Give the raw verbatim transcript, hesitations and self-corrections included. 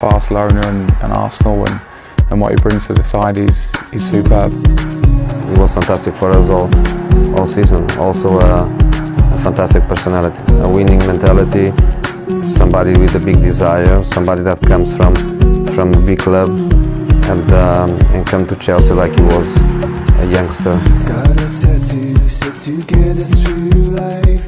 Barcelona and, and Arsenal, and, and what he brings to the side is, is superb. He was fantastic for us all, all season. Also a, a fantastic personality, a winning mentality, somebody with a big desire, somebody that comes from, from a big club and, um, and come to Chelsea like he was a youngster. Got a tattoo, so together through life.